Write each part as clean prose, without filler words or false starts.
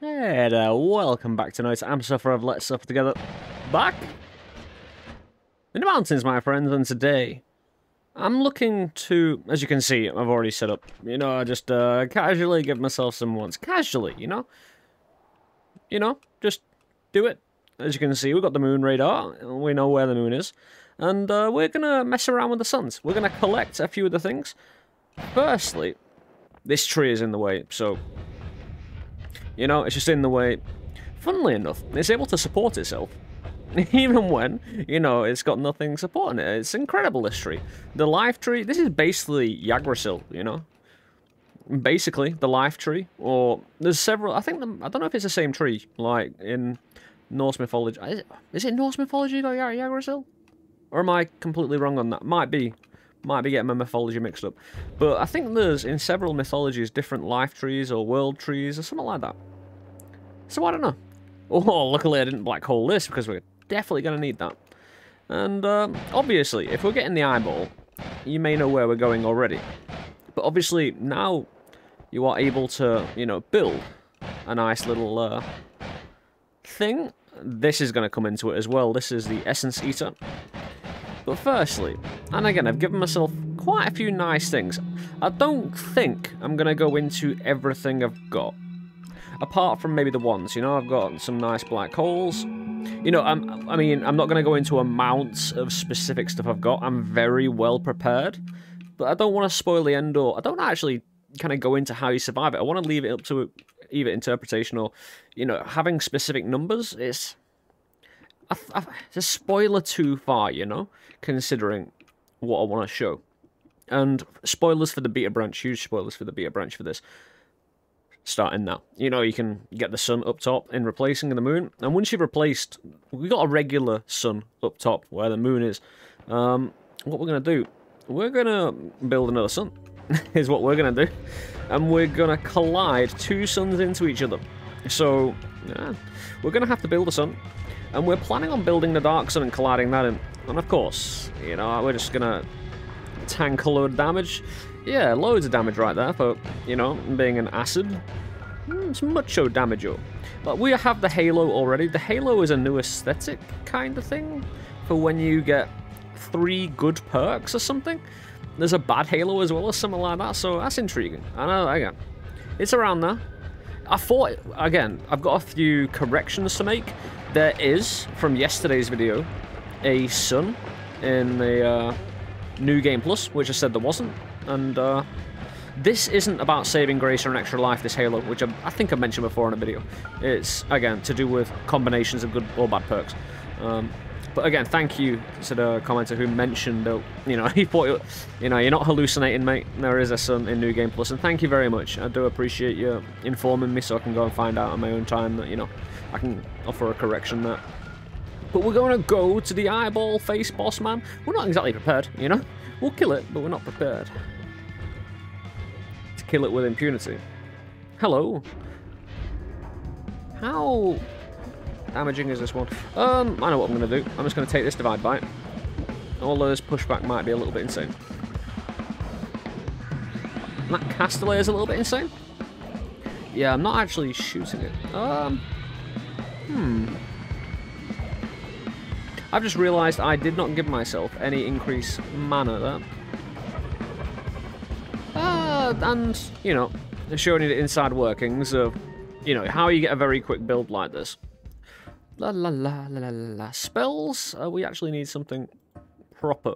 Hey there, welcome back tonight. I'm Suffer of Let's Suffer Together. Back in the mountains, my friends, and today I'm looking to, as you can see, I've already set up, you know, I just casually give myself some ones. Casually, you know? You know, just do it. As you can see, we've got the moon radar, we know where the moon is, and we're gonna mess around with the suns. We're gonna collect a few of the things. Firstly, this tree is in the way, so... You know, it's just in the way. Funnily enough, it's able to support itself. Even when, you know, it's got nothing supporting it. It's incredible, this tree. The life tree, this is basically Yggdrasil, you know? Basically, the life tree. Or, there's several, I think, I don't know if it's the same tree, like, in Norse mythology. Is it Norse mythology, like Yggdrasil? Or am I completely wrong on that? Might be getting my mythology mixed up. But I think there's, in several mythologies, different life trees or world trees or something like that. So I don't know. Oh, luckily I didn't black hole this because we're definitely going to need that. And obviously, if we're getting the eyeball, you may know where we're going already. But obviously, now you are able to, you know, build a nice little thing. This is going to come into it as well. This is the Essence Eater. But firstly, and again, I've given myself quite a few nice things. I don't think I'm going to go into everything I've got. Apart from maybe the ones, you know, I've got some nice black holes. You know, I mean, I'm not going to go into amounts of specific stuff I've got. I'm very well prepared. But I don't want to spoil the end, or I don't actually kind of go into how you survive it. I want to leave it up to either interpretation or, you know, having specific numbers is... It's a spoiler too far, you know, considering what I want to show. And spoilers for the Beta Branch, huge spoilers for the Beta Branch for this. Starting now. You know, you can get the sun up top in replacing the moon. And once you've replaced, we've got a regular sun up top where the moon is. What we're going to do, we're going to build another sun, is what we're going to do. And we're going to collide two suns into each other. So, yeah, we're going to have to build a sun. And we're planning on building the Dark Sun and colliding that in. And of course, you know, we're just gonna tank a load of damage. Yeah, loads of damage right there for, you know, being an acid. It's mucho damage-o. But we have the Halo already. The Halo is a new aesthetic kind of thing for when you get 3 good perks or something. There's a bad Halo as well or something like that, so that's intriguing. I know, again, it's around there. I thought, again, I've got a few corrections to make. There is, from yesterday's video, a sun in the New Game Plus, which I said there wasn't. And this isn't about saving grace or an extra life, this Halo, which I think I mentioned before in a video. It's, again, to do with combinations of good or bad perks. But again, thank you to the commenter who mentioned, you know, he thought, you know, you're not hallucinating, mate. There is a sun in New Game Plus, and thank you very much. I do appreciate you informing me so I can go and find out on my own time that, you know, I can offer a correction there. But we're going to go to the eyeball face boss man. We're not exactly prepared, you know. We'll kill it, but we're not prepared to kill it with impunity. Hello. How... damaging is this one? I know what I'm going to do. I'm just going to take this divide bite. Although this pushback might be a little bit insane. And that castellet is a little bit insane. Yeah, I'm not actually shooting it. I've just realised I did not give myself any increased mana there. And, you know, showing you the inside workings of, you know, how you get a very quick build like this. La la la la la la. Spells. We actually need something proper.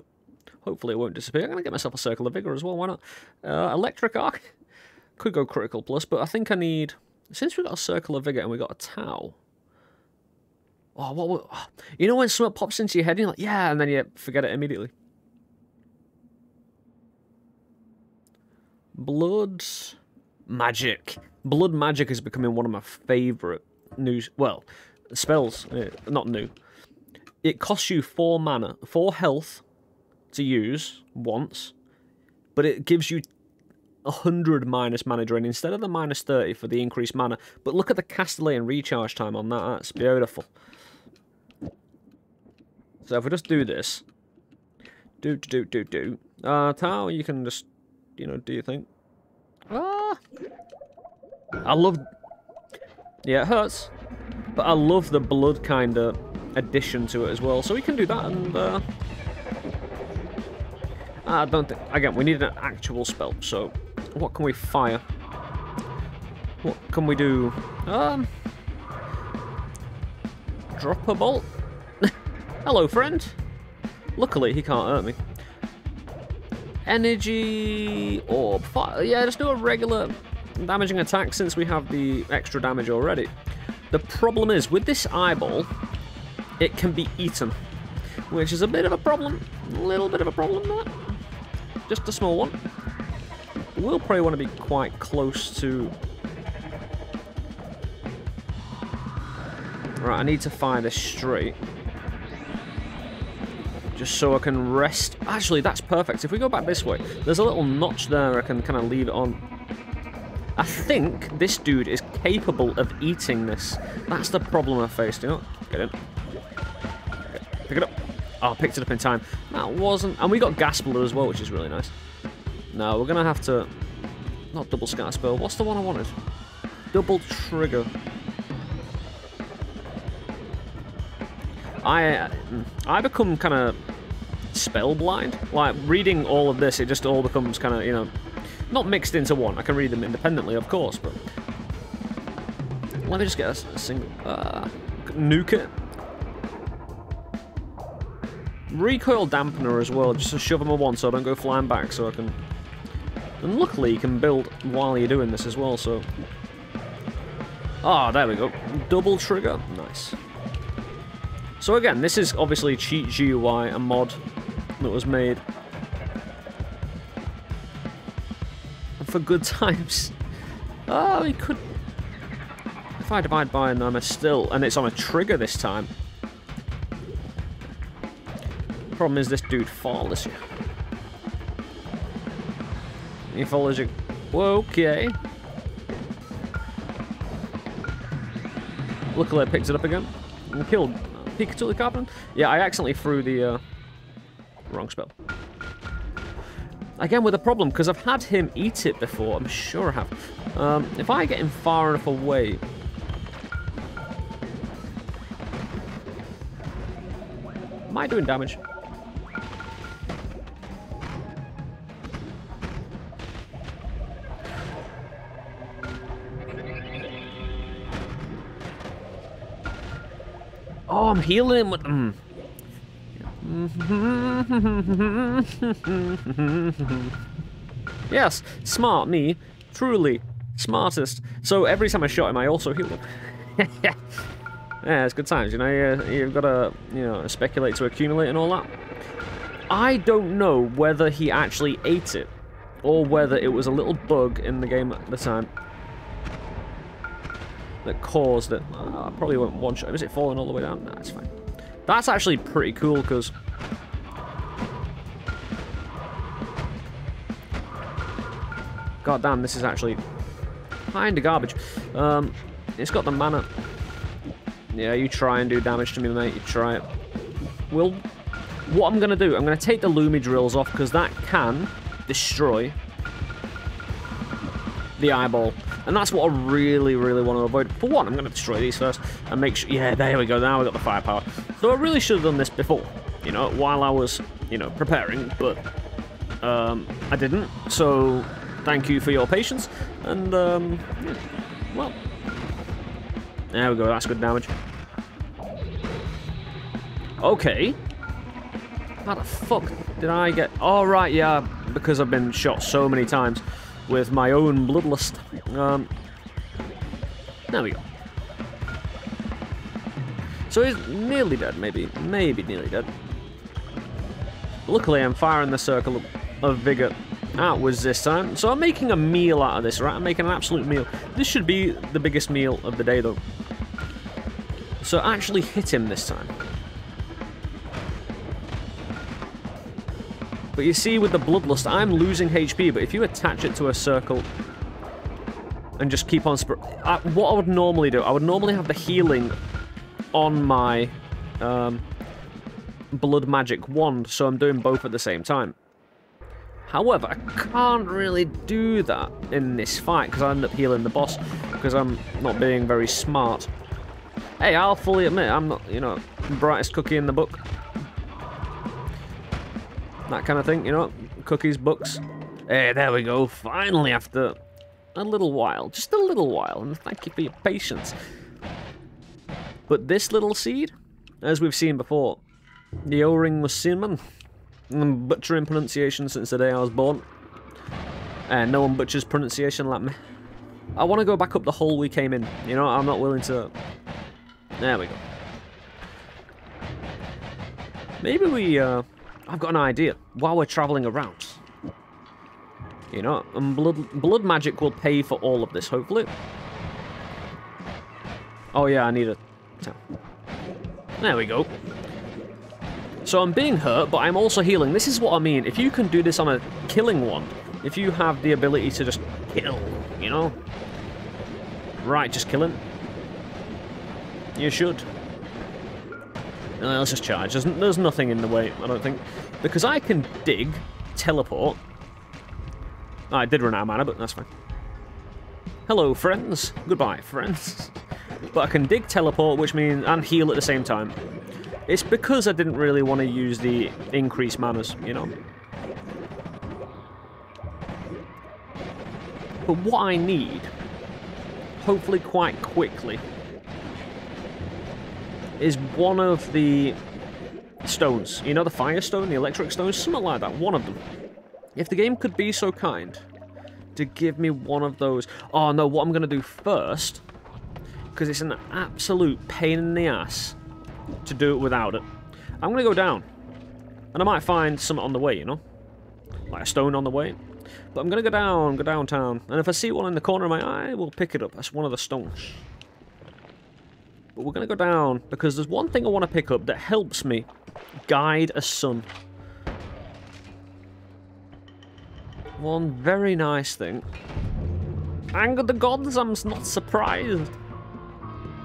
Hopefully it won't disappear. I'm going to get myself a Circle of Vigor as well. Why not? Electric Arc. Could go critical plus, but I think I need... Since we've got a Circle of Vigor and we've got a Tau... Oh, you know when something pops into your head and you're like, yeah, and then you forget it immediately. Blood magic. Blood magic is becoming one of my favourite new... Well... spells, not new. It costs you 4 mana, 4 health to use once, but it gives you 100 minus mana drain instead of the minus 30 for the increased mana. But look at the castellet and recharge time on that. That's beautiful. So if we just do this, Tau, you can just, you know, do your thing. Ah, I love. Yeah, it hurts. But I love the blood kind of addition to it as well, so we can do that. And I don't think, again, we need an actual spell. So what can we fire? What can we do? Drop a bolt. Hello, friend. Luckily, he can't hurt me. Energy orb. Fire. Yeah, just do a regular damaging attack since we have the extra damage already. The problem is, with this eyeball, it can be eaten, which is a bit of a problem. A little bit of a problem, that. Just a small one. We'll probably want to be quite close to... Right, I need to fire this straight. Just so I can rest. Actually, that's perfect. If we go back this way, there's a little notch there I can kind of leave it on. I think this dude is capable of eating this. That's the problem I faced, you know? Get in. Pick it up. Oh, I picked it up in time. That wasn't... And we got Gas Blue as well, which is really nice. No, we're going to have to... Not double scatter spell. What's the one I wanted? Double trigger. I become kind of spell blind. Like, reading all of this, it just all becomes kind of, you know... Not mixed into one. I can read them independently, of course, but... Let me just get a single... nuke it. Recoil dampener as well, just to shove them a one so I don't go flying back, so I can... And luckily you can build while you're doing this as well, so... Ah, there we go. Double trigger. Nice. So again, this is obviously Cheat GUI, a mod that was made... for good times. Oh, he could... If I divide by and I'm a still... And it's on a trigger this time. Problem is this dude follows you. He follows you... Okay. Luckily I picked it up again. And killed Pikachu the Carpenter. Yeah, I accidentally threw the... wrong spell. Again, with a problem, because I've had him eat it before. I'm sure I have. If I get him far enough away... Am I doing damage? Oh, I'm healing him with... Yes, smart me, truly smartest. So every time I shot him, I also healed him. Yeah, it's good times, you know. You've got to, you know, speculate to accumulate and all that. I don't know whether he actually ate it or whether it was a little bug in the game at the time that caused it. I probably went one shot. Was it falling all the way down? Nah, it's fine. That's actually pretty cool, because god damn, this is actually kind of garbage. It's got the mana. Yeah, you try and do damage to me, mate. You try it. Well, what I'm going to do, I'm going to take the Lumi Drills off, because that can destroy the eyeball. And that's what I really, really want to avoid. For one, I'm going to destroy these first and make sure... Yeah, there we go. Now we got the firepower. So I really should have done this before, you know, while I was, you know, preparing, but I didn't. So thank you for your patience. And, yeah, well, there we go. That's good damage. Okay. How the fuck did I get... Oh, right, yeah, because I've been shot so many times with my own bloodlust. There we go. So he's nearly dead, maybe nearly dead. Luckily I'm firing the Circle of Vigor outwards this time, so I'm making a meal out of this, right? I'm making an absolute meal. This should be the biggest meal of the day, though. So I actually hit him this time. But you see, with the Bloodlust, I'm losing HP, but if you attach it to a circle and just keep on... what I would normally do, I would normally have the healing on my Blood Magic Wand, so I'm doing both at the same time. However, I can't really do that in this fight because I end up healing the boss because I'm not being very smart. Hey, I'll fully admit I'm not, you know, brightest cookie in the book. That kind of thing, you know, cookies, books. Hey, there we go, finally after a little while, just a little while, and thank you for your patience. But this little seed, as we've seen before, the O-ring was cinnamon. I'm butchering pronunciation since the day I was born. And no one butchers pronunciation like me. I want to go back up the hole we came in. You know, I'm not willing to... There we go. Maybe we... I've got an idea. While we're travelling around. You know, and blood magic will pay for all of this, hopefully. Oh yeah, I need a... There we go. So I'm being hurt, but I'm also healing. This is what I mean. If you can do this on a killing one, if you have the ability to just kill, you know? Right, just kill him. You should. Let's just charge. There's nothing in the way, I don't think. Because I can dig, teleport. Oh, I did run out of mana, but that's fine. Hello, friends. Goodbye, friends. But I can dig, teleport, which means... and heal at the same time. It's because I didn't really want to use the increased manas, you know. But what I need, hopefully quite quickly, is one of the stones. You know, the fire stone, the electric stone, something like that. One of them. If the game could be so kind to give me one of those... Oh, no, what I'm going to do first... because it's an absolute pain in the ass to do it without it. I'm going to go down. And I might find something on the way, you know? Like a stone on the way. But I'm going to go down, go downtown. And if I see one in the corner of my eye, we'll pick it up. That's one of the stones. But we're going to go down because there's one thing I want to pick up that helps me guide a sun. One very nice thing. Anger the gods, I'm not surprised.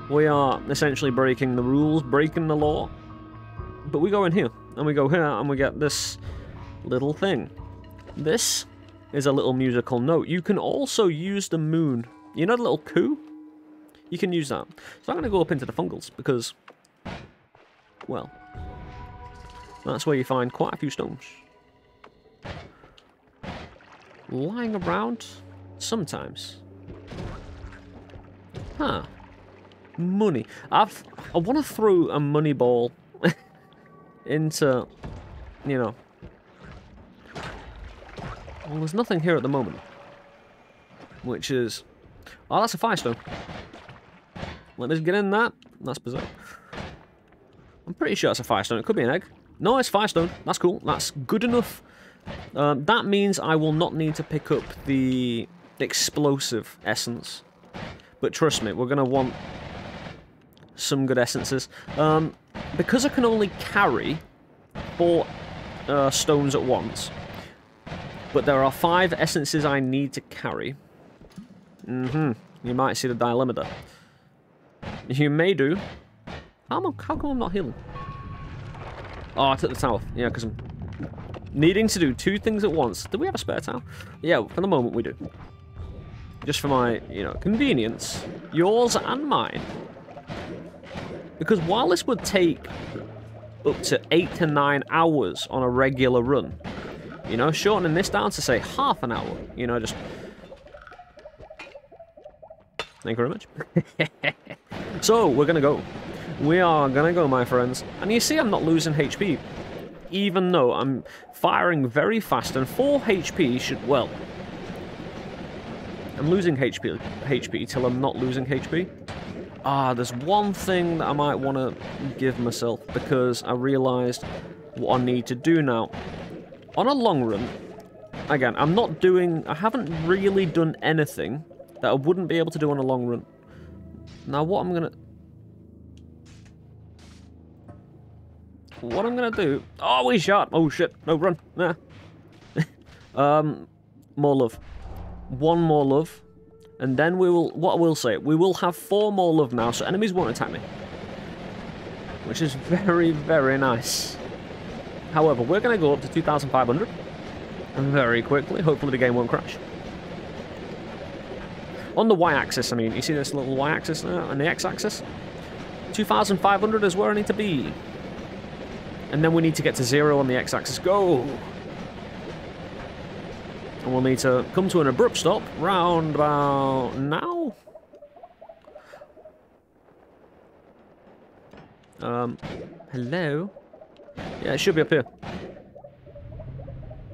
We are essentially breaking the rules, breaking the law. But we go in here, and we go here, and we get this little thing. This is a little musical note. You can also use the moon. You know the little coo? You can use that. So I'm going to go up into the fungals, because... well... that's where you find quite a few stones. Lying around? Sometimes. Huh. Money. I want to throw a money ball into, you know. Well, there's nothing here at the moment. Which is... oh, that's a firestone. Let me just get in that. That's bizarre. I'm pretty sure that's a firestone. It could be an egg. No, it's firestone. That's cool. That's good enough. That means I will not need to pick up the explosive essence. But trust me, we're going to want... some good essences. Because I can only carry 4 stones at once, but there are 5 essences I need to carry. You might see the dilemma there. You may do. How come I'm not healing? Oh, I took the towel. Yeah, because I'm needing to do 2 things at once. Do we have a spare towel? Yeah, for the moment we do. Just for my, you know, convenience. Yours and mine. Because while this would take up to 8 to 9 hours on a regular run, you know, shortening this down to, say, half an hour, you know, just... thank you very much. So, we're going to go. We are going to go, my friends. And you see I'm not losing HP, even though I'm firing very fast, and 4 HP should, well... I'm losing HP till I'm not losing HP. Ah, there's one thing that I might want to give myself because I realised what I need to do now. On a long run, again, I'm not doing... I haven't really done anything that I wouldn't be able to do on a long run. Now, what I'm going to... what I'm going to do... oh, we shot! Oh, shit. No, run. Nah. More love. One more love. And then we will, what I will say, we will have 4 more love now, so enemies won't attack me. Which is very, very nice. However, we're going to go up to 2,500. very quickly. Hopefully the game won't crash. On the y-axis, I mean, you see this little y-axis there and the x-axis? 2,500 is where I need to be. And then we need to get to 0 on the x-axis. Go! And we'll need to come to an abrupt stop round about now. Hello? Yeah, it should be up here.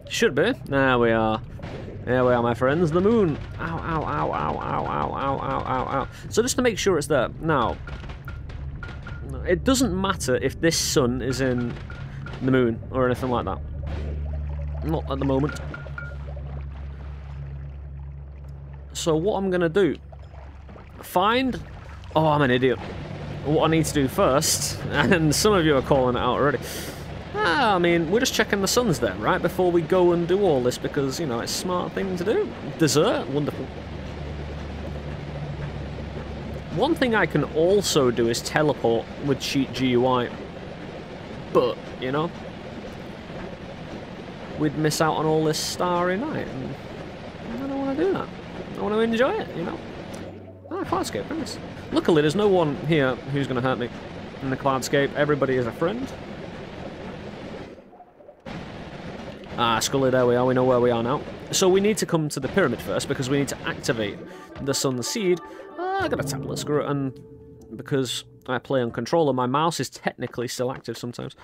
Should be. There we are. There we are, my friends. The moon. Ow, ow, ow, ow, ow, ow, ow, ow, ow, ow. So just to make sure it's there. Now, it doesn't matter if this sun is in the moon or anything like that. Not at the moment. So what I'm going to do... Find... Oh, I'm an idiot. What I need to do first, and some of you are calling it out already... Ah, I mean, we're just checking the sun's there, right? Before we go and do all this, because, you know, it's a smart thing to do. Dessert? Wonderful. One thing I can also do is teleport with Cheat GUI. But, you know, we'd miss out on all this starry night. And I don't want to do that. I want to enjoy it, you know? Ah, Cloudscape, nice. Luckily, there's no one here who's going to hurt me in the Cloudscape. Everybody is a friend. Ah, Scully, there we are, we know where we are now. So we need to come to the pyramid first, because we need to activate the Sun Seed. I got a tablet, screw it, and because I play on controller, my mouse is technically still active sometimes.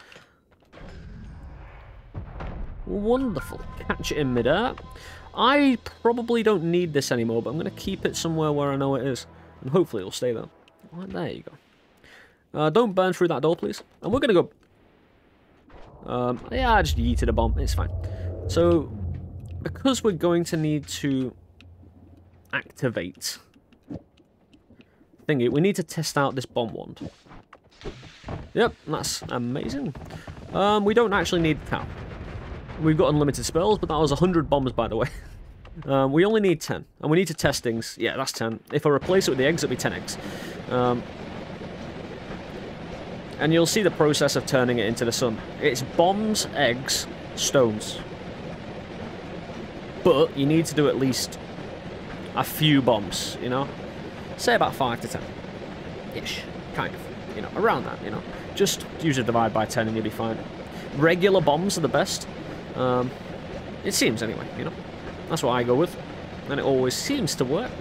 Wonderful. Catch it in midair. I probably don't need this anymore, but I'm going to keep it somewhere where I know it is. And hopefully it'll stay there. Right, there you go. Don't burn through that door, please. And we're going to go... yeah, I just yeeted a bomb. It's fine. So, because we're going to need to activate thingy, we need to test out this bomb wand. Yep, that's amazing. We don't actually need cow. We've got unlimited spells, but that was 100 bombs, by the way. We only need 10, and we need to test things. Yeah, that's 10. If I replace it with the eggs, it'll be 10x. And you'll see the process of turning it into the sun. It's bombs, eggs, stones. But you need to do at least a few bombs, you know? Say about 5 to 10-ish, kind of. You know, around that, you know? Just use a divide by 10 and you'll be fine. Regular bombs are the best. It seems anyway, you know? That's what I go with. And it always seems to work.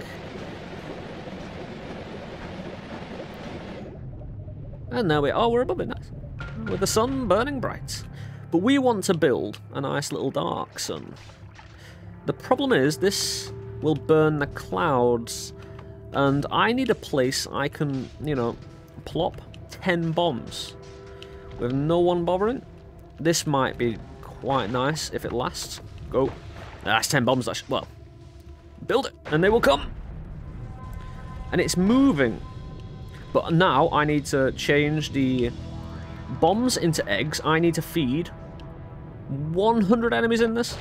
And there we are. Oh, we're above it, nice. With the sun burning bright. But we want to build a nice little dark sun. The problem is, this will burn the clouds. And I need a place I can, you know, plop 10 bombs. With no one bothering. This might be quite nice if it lasts. Go. That's 10 bombs. That well, build it, and they will come. And it's moving. But now I need to change the bombs into eggs. I need to feed 100 enemies in this.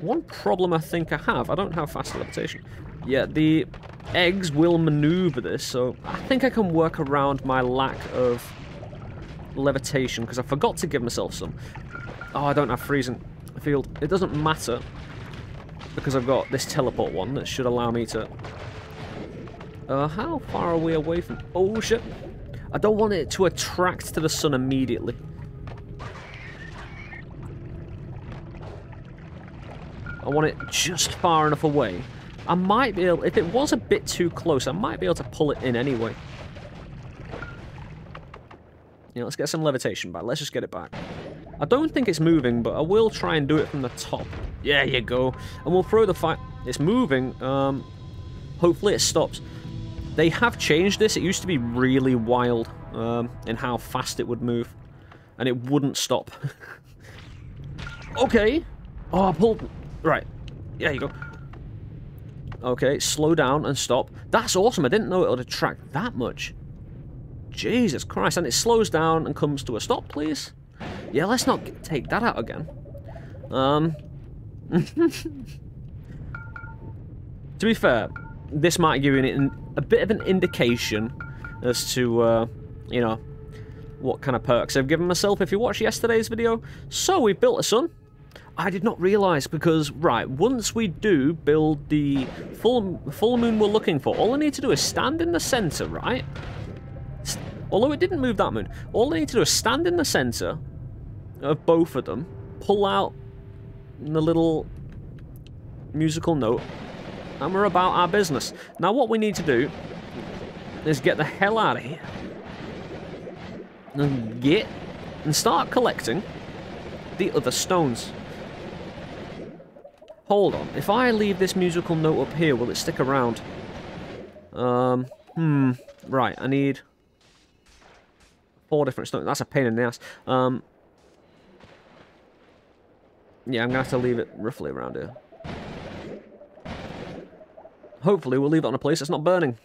One problem I think I have. I don't have fast adaptation. Yeah, the eggs will maneuver this, so I think I can work around my lack of levitation, because I forgot to give myself some. Oh, I don't have freezing field. It doesn't matter, because I've got this teleport one that should allow me to... how far are we away from... Oh, shit. I don't want it to attract to the sun immediately. I want it just far enough away. I might be able... If it was a bit too close, I might be able to pull it in anyway. Yeah, let's get some levitation back. Let's just get it back. I don't think it's moving, but I will try and do it from the top. Yeah, you go. And we'll throw the fire... It's moving. Hopefully it stops. They have changed this. It used to be really wild in how fast it would move. And it wouldn't stop. Okay. Oh, I pulled... Right. Yeah, you go. Okay, slow down and stop. That's awesome. I didn't know it would attract that much. Jesus Christ. And it slows down and comes to a stop, please. Yeah, let's not take that out again. To be fair, this might give you a bit of an indication as to, you know, what kind of perks I've given myself if you watched yesterday's video. So, we've built a sun. I did not realise, because, right, once we do build the full moon we're looking for, all I need to do is stand in the centre, right? Although it didn't move that moon. All I need to do is stand in the centre of both of them, pull out the little musical note, and we're about our business. Now what we need to do is get the hell out of here. And get... and start collecting the other stones. Hold on. If I leave this musical note up here, will it stick around? Right, I need... 4 different stones. That's a pain in the ass. Yeah, I'm going to have to leave it roughly around here. Hopefully we'll leave it on a place that's not burning.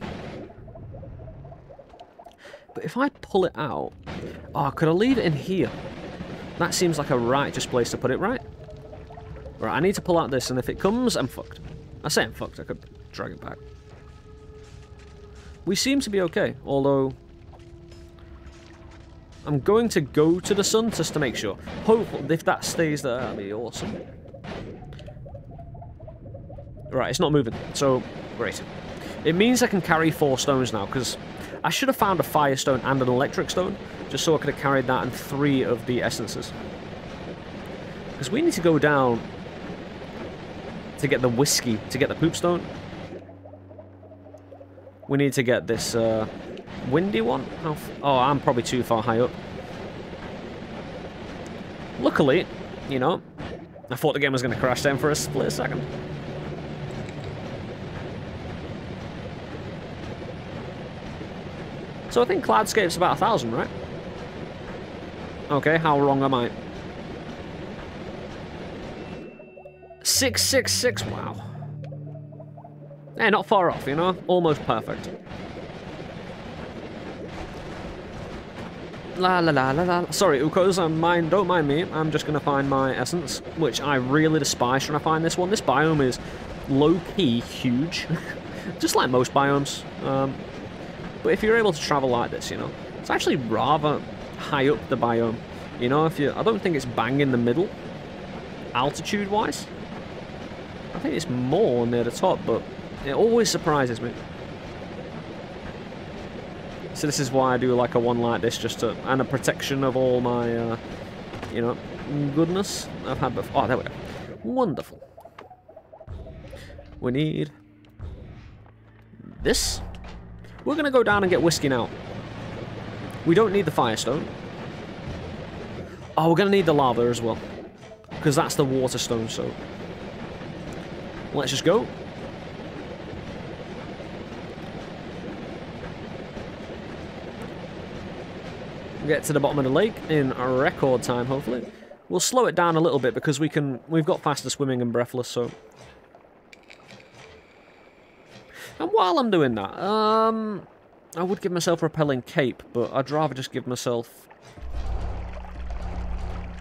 But if I pull it out... Oh, could I leave it in here? That seems like a righteous place to put it, right? Right, I need to pull out this, and if it comes, I'm fucked. I say I'm fucked, I could drag it back. We seem to be okay, although... I'm going to go to the sun just to make sure. Hopefully, if that stays there, that'd be awesome. Right, it's not moving, so great. It means I can carry 4 stones now, because I should have found a fire stone and an electric stone, just so I could have carried that and 3 of the essences. Because we need to go down to get the whiskey, to get the poop stone. We need to get this windy one. Oh, I'm probably too far high up. Luckily, you know, I thought the game was going to crash down for a split second. So I think Cloudscape's about 1,000, right? Okay, how wrong am I? 666, wow. Eh, not far off, you know? Almost perfect. La la la la la. Sorry, Ukos, don't mind me. I'm just going to find my essence, which I really despise trying to find this one. This biome is low-key huge. Just like most biomes. But if you're able to travel like this, you know, it's actually rather high up the biome. You know, if you... I don't think it's bang in the middle, altitude-wise. I think it's more near the top, but it always surprises me. So this is why I do like a one like this, just to... and a protection of all my, you know, goodness I've had before. Oh, there we go. Wonderful. We need... this... We're going to go down and get whiskey now. We don't need the firestone. Oh, we're going to need the lava as well, because that's the water stone, so... let's just go. Get to the bottom of the lake in record time, hopefully. We'll slow it down a little bit, because we can... we've got faster swimming and breathless, so... and while I'm doing that, I would give myself a repelling cape, but I'd rather just give myself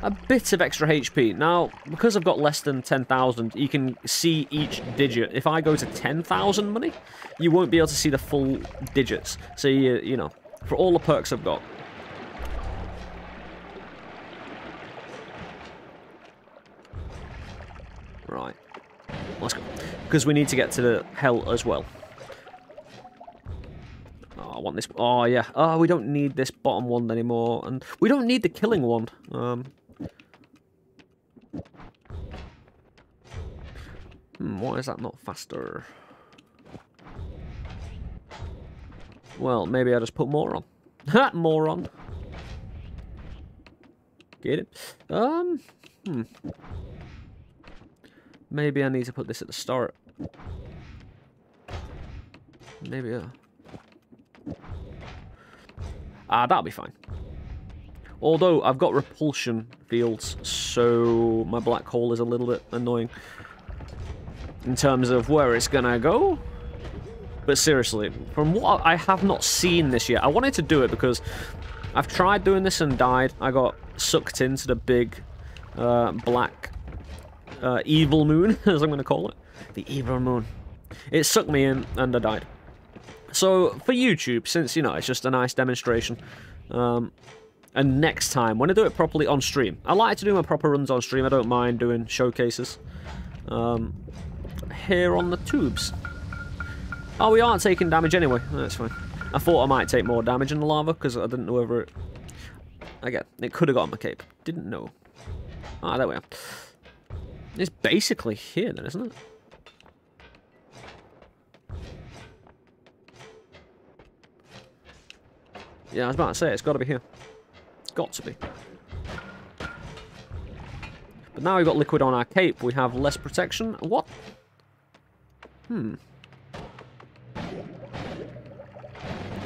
a bit of extra HP. Now, because I've got less than 10,000, you can see each digit. If I go to 10,000 money, you won't be able to see the full digits. So, you know, for all the perks I've got. Right. Let's go. Because we need to get to the hell as well. I want this. Oh, yeah. Oh, we don't need this bottom wand anymore. And we don't need the killing wand. Why is that not faster? Well, maybe I'll just put more on. Ha! More on. Get it? Maybe I need to put this at the start. Maybe, that'll be fine. Although, I've got repulsion fields, so my black hole is a little bit annoying in terms of where it's gonna go. But seriously, from what I have not seen this yet, I wanted to do it because I've tried doing this and died. I got sucked into the big black evil moon, as I'm gonna call it. The evil moon. It sucked me in and I died. So, for YouTube, since, you know, it's just a nice demonstration, And next time, when I do it properly on stream. I like to do my proper runs on stream. I don't mind doing showcases. Here on the tubes. Oh, we aren't taking damage anyway. That's fine. I thought I might take more damage in the lava because I didn't know whether it... Again, it could have got on my cape. Didn't know. Ah, there we are. It's basically here then, isn't it? Yeah, I was about to say, it's got to be here. It's got to be. But now we've got liquid on our cape, we have less protection. What? Hmm.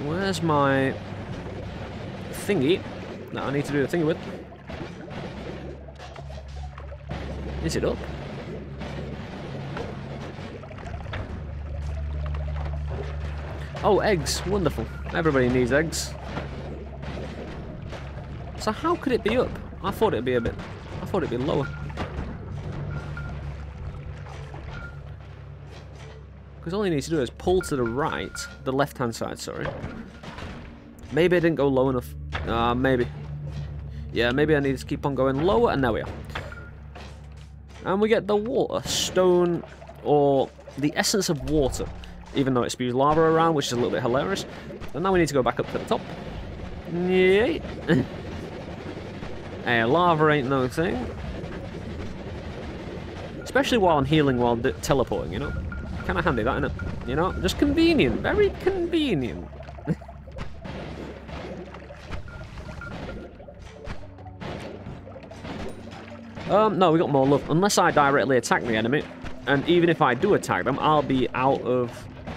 Where's my thingy that I need to do the thingy with? Is it up? Oh, eggs. Wonderful. Everybody needs eggs. So how could it be up? I thought it'd be a bit... I thought it'd be lower. Because all you need to do is pull to the right. The left-hand side, sorry. Maybe I didn't go low enough. Ah, maybe. Yeah, maybe I need to keep on going lower, and there we are. And we get the water, stone, or the essence of water, even though it spews lava around, which is a little bit hilarious. And now we need to go back up to the top. Yay! Hey, lava ain't no thing. Especially while I'm healing while teleporting, you know? Kind of handy, that, innit? You know? Just convenient. Very convenient. No, we got more love. Unless I directly attack the enemy, and even if I do attack them, I'll be out of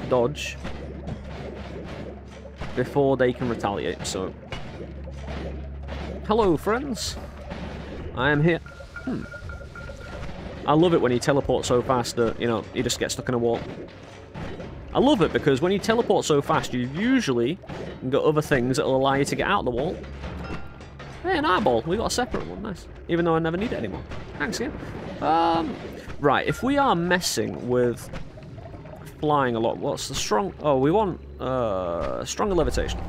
dodge before they can retaliate, so... Hello, friends. I am here. Hmm. I love it when you teleport so fast that, you know, you just get stuck in a wall. I love it because when you teleport so fast, you usually got other things that will allow you to get out of the wall. Hey, an eyeball. We got a separate one. Nice. Even though I never need it anymore. Thanks, yeah. Right. If we are messing with flying a lot, what's the strong... Oh, we want stronger levitation.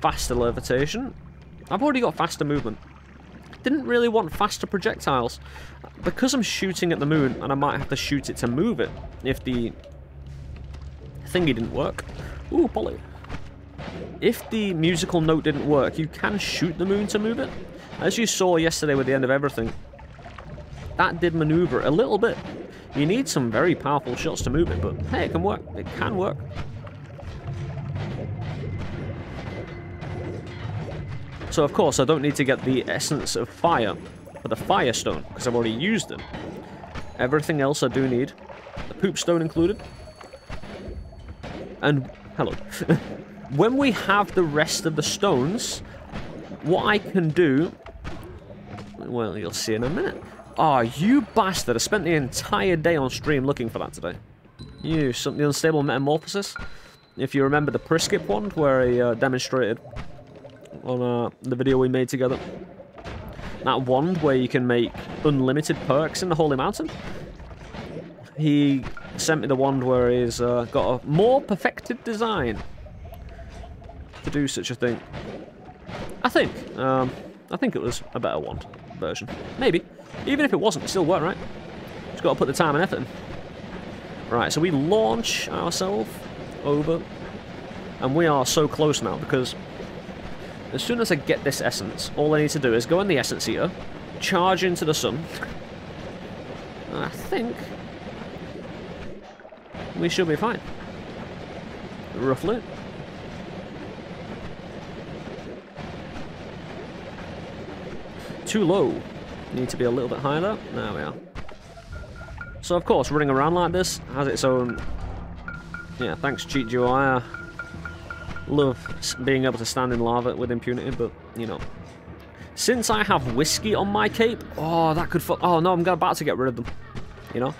Faster levitation. I've already got faster movement. Didn't really want faster projectiles. Because I'm shooting at the moon, and I might have to shoot it to move it if the thingy didn't work. Ooh, Polly. If the musical note didn't work, you can shoot the moon to move it. As you saw yesterday with the end of everything, that did maneuver a little bit. You need some very powerful shots to move it, but hey, it can work. It can work. So, of course, I don't need to get the essence of fire for the firestone, because I've already used it. Everything else I do need, the poop stone included. And, hello. When we have the rest of the stones, what I can do... Well, you'll see in a minute. Oh, you bastard. I spent the entire day on stream looking for that today. You, something Unstable Metamorphosis. If you remember the Priscit one, where I demonstrated on the video we made together. That wand where you can make unlimited perks in the Holy Mountain. He sent me the wand where he's got a more perfected design to do such a thing. I think it was a better wand version. Maybe. Even if it wasn't, it still worked, right? Just got to put the time and effort in. Right, so we launch ourselves over. And we are so close now, because as soon as I get this essence, all I need to do is go in the Essence Eater, charge into the sun. I think we should be fine. Roughly. Too low. Need to be a little bit higher there. There we are. So, of course, running around like this has its own... Yeah, thanks, Cheat GUI. I love being able to stand in lava with impunity, but, you know. Since I have whiskey on my cape... Oh, that could... Oh, no, I'm about to get rid of them. You know?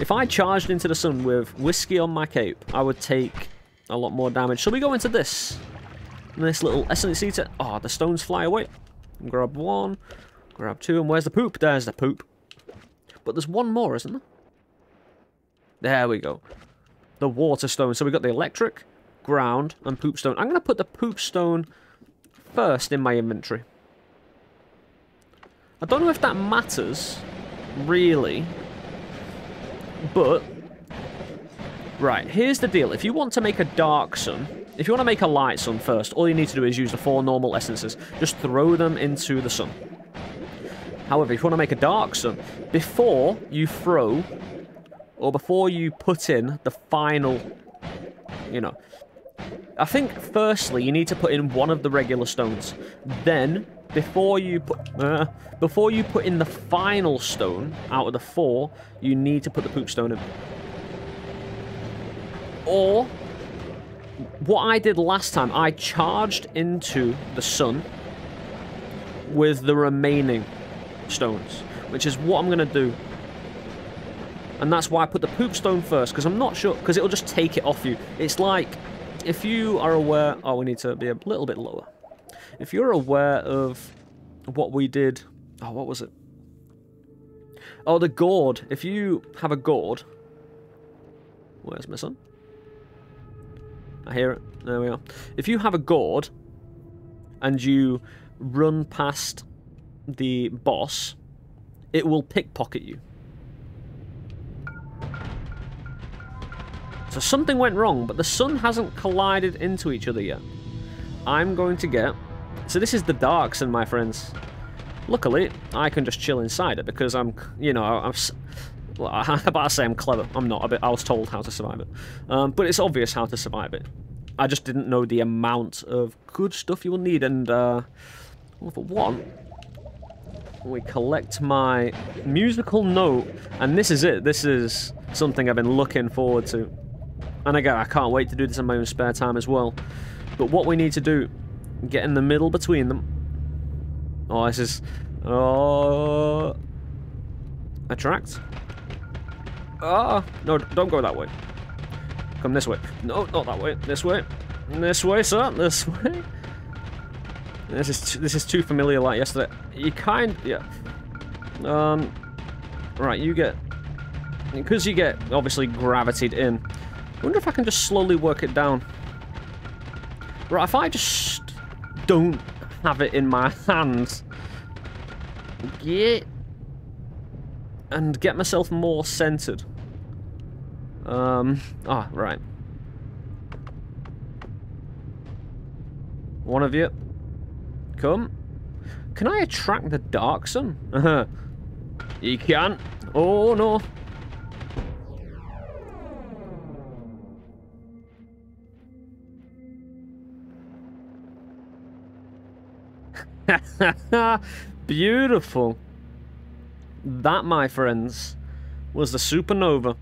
If I charged into the sun with whiskey on my cape, I would take a lot more damage. So we go into this. This little Essence Eater. Oh, the stones fly away. Grab one, grab two, and where's the poop? There's the poop. But there's one more, isn't there? There we go. The water stone. So we've got the electric, ground and poopstone. I'm going to put the poopstone first in my inventory. I don't know if that matters, really, but... Right, here's the deal. If you want to make a dark sun, if you want to make a light sun first, all you need to do is use the 4 normal essences. Just throw them into the sun. However, if you want to make a dark sun, before you throw, or before you put in the final, you know... I think, firstly, you need to put in one of the regular stones. Then, before you put in the final stone, out of the 4, you need to put the poop stone in. Or, what I did last time, I charged into the sun with the remaining stones, which is what I'm going to do. And that's why I put the poop stone first, because I'm not sure, because it'll just take it off you. It's like, if you are aware... Oh, we need to be a little bit lower. If you're aware of what we did... Oh, what was it? Oh, the gourd. If you have a gourd... Where's my son? I hear it. There we are. If you have a gourd and you run past the boss, it will pickpocket you. So something went wrong, but the sun hasn't collided into each other yet. I'm going to get... So this is the dark sun, my friends. Luckily, I can just chill inside it because I'm, you know, well, I'm about to say I'm clever. I'm not. I was told how to survive it. But it's obvious how to survive it. I just didn't know the amount of good stuff you will need. And well, for one, we collect my musical note. And this is it. This is something I've been looking forward to. And again, I can't wait to do this in my own spare time as well. But what we need to do, get in the middle between them. Oh, this is... Oh... Attract. Ah, no, don't go that way. Come this way. No, not that way. This way. This way, sir. This way. This is too familiar like yesterday. You kind... Yeah. Right, you get... Because you get, obviously, gravitated in. I wonder if I can just slowly work it down. Right, if I just don't have it in my hands... Yeah... And get myself more centered. Ah, right. One of you. Come. Can I attract the dark sun? Uh-huh. You can. Oh, no. Beautiful. That, my friends, was the supernova.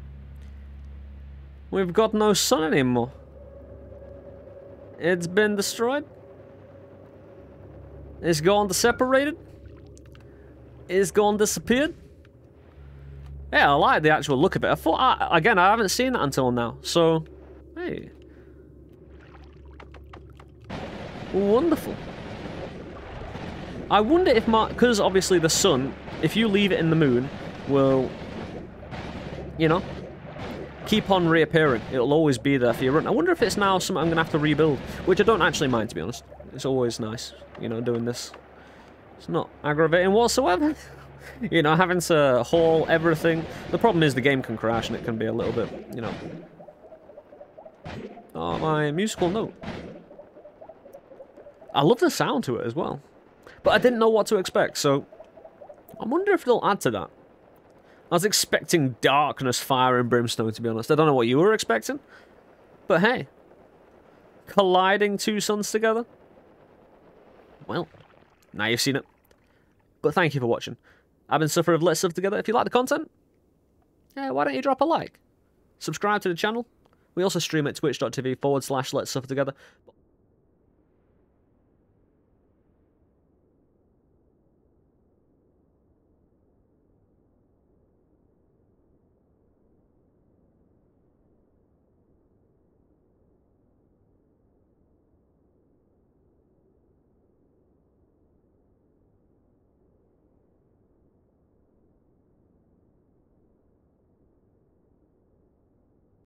We've got no sun anymore. It's been destroyed. It's gone separated. It's gone disappeared. Yeah, I like the actual look of it. I thought, again, I haven't seen that until now. So, hey. Wonderful. I wonder if my... Because, obviously, the sun... If you leave it in the moon, will, you know, keep on reappearing. It'll always be there for your run. I wonder if it's now something I'm going to have to rebuild, which I don't actually mind, to be honest. It's always nice, you know, doing this. It's not aggravating whatsoever. You know, having to haul everything. The problem is the game can crash and it can be a little bit, you know. Oh, my musical note. I love the sound to it as well. But I didn't know what to expect, so... I wonder if they'll add to that. I was expecting darkness, fire, and brimstone, to be honest. I don't know what you were expecting. But hey. Colliding two suns together. Well, now you've seen it. But thank you for watching. I've been Suffer of Let's Suffer Together. If you like the content, yeah, why don't you drop a like? Subscribe to the channel. We also stream at twitch.tv/Let's Suffer Together.